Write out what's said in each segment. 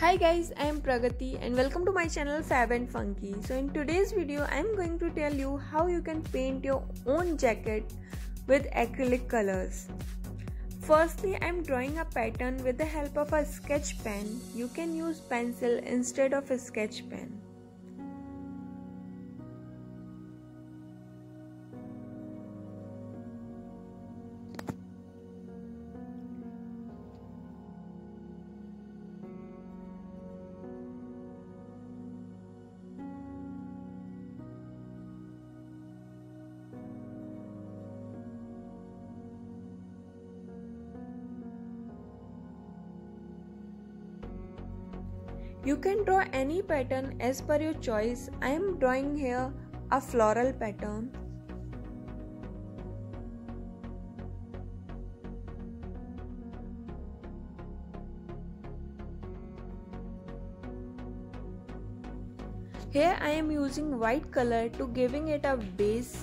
Hi guys, I am Pragati and welcome to my channel Fab and Funky. So in today's video, I am going to tell you how you can paint your own jacket with acrylic colors. Firstly, I am drawing a pattern with the help of a sketch pen. You can use pencil instead of a sketch pen. You can draw any pattern as per your choice. I am drawing here a floral pattern. Here I am using white color to giving it a base.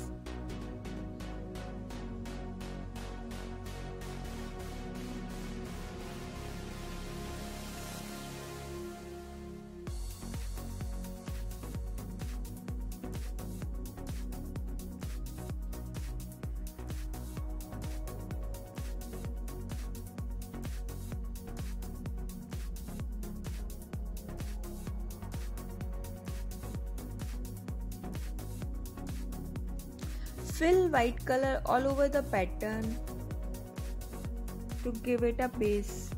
Fill white color all over the pattern to give it a base.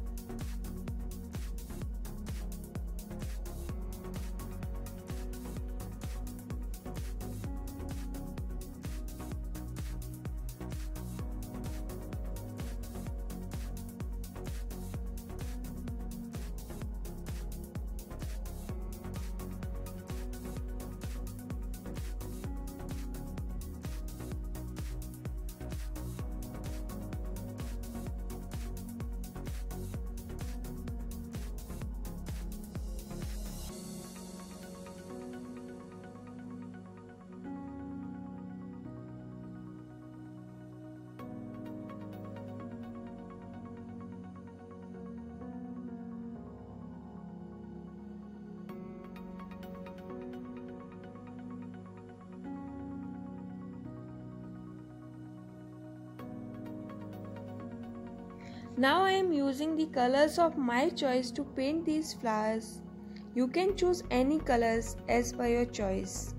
Now I am using the colors of my choice to paint these flowers. You can choose any colors as per your choice.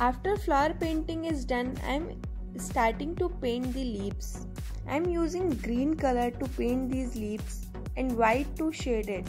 After flower painting is done, I am starting to paint the leaves. I am using green color to paint these leaves and white to shade it.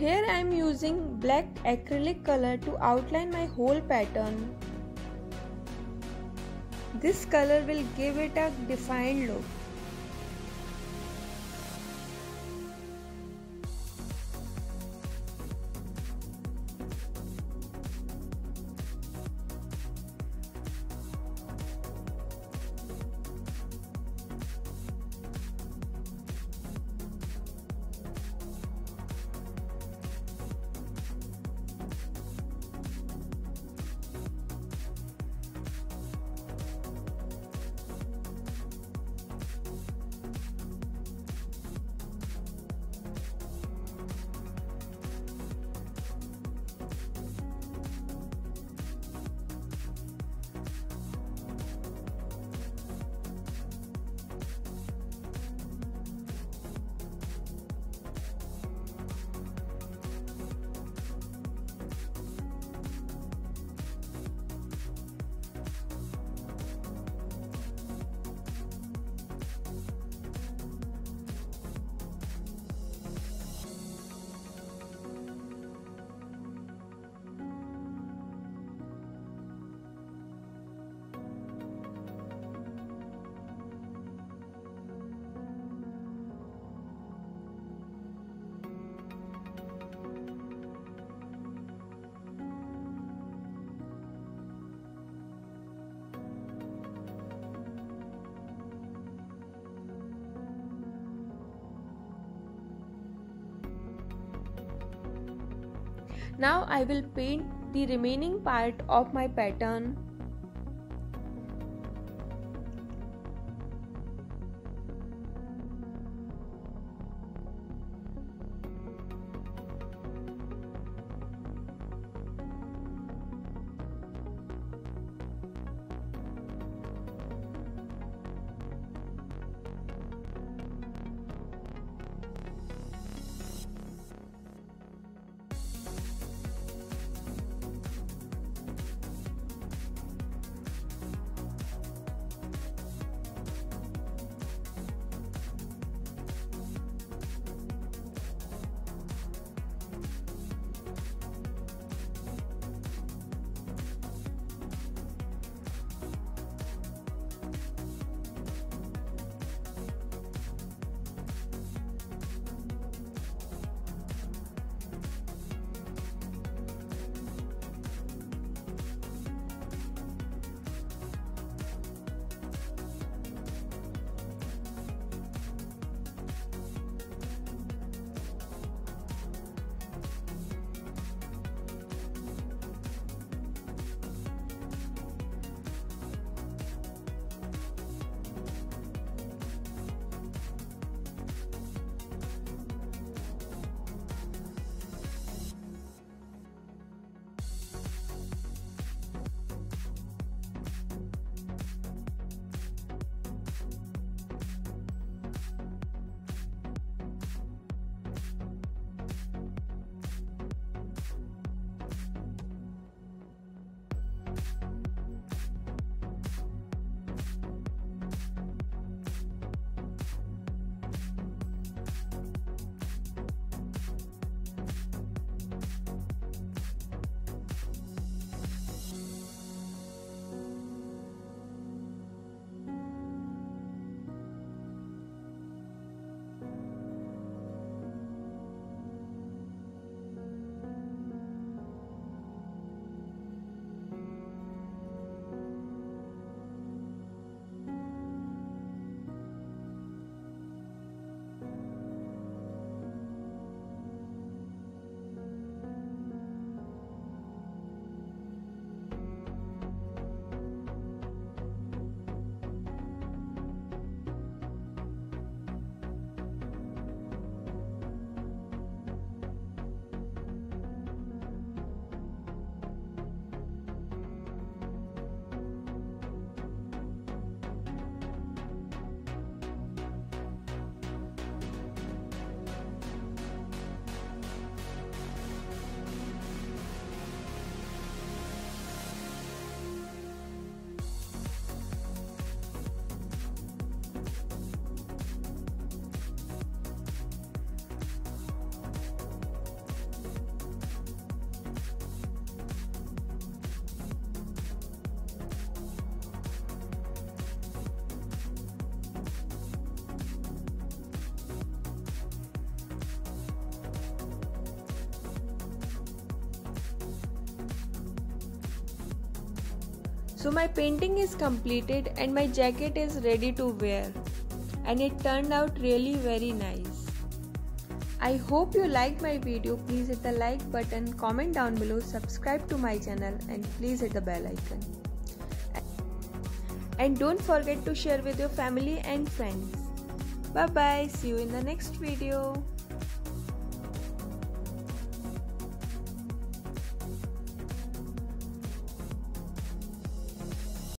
Here I am using black acrylic color to outline my whole pattern. This color will give it a defined look. Now I will paint the remaining part of my pattern. So my painting is completed and my jacket is ready to wear, and it turned out really very nice. I hope you liked my video. Please hit the like button, comment down below, subscribe to my channel and please hit the bell icon. And don't forget to share with your family and friends. Bye bye, see you in the next video.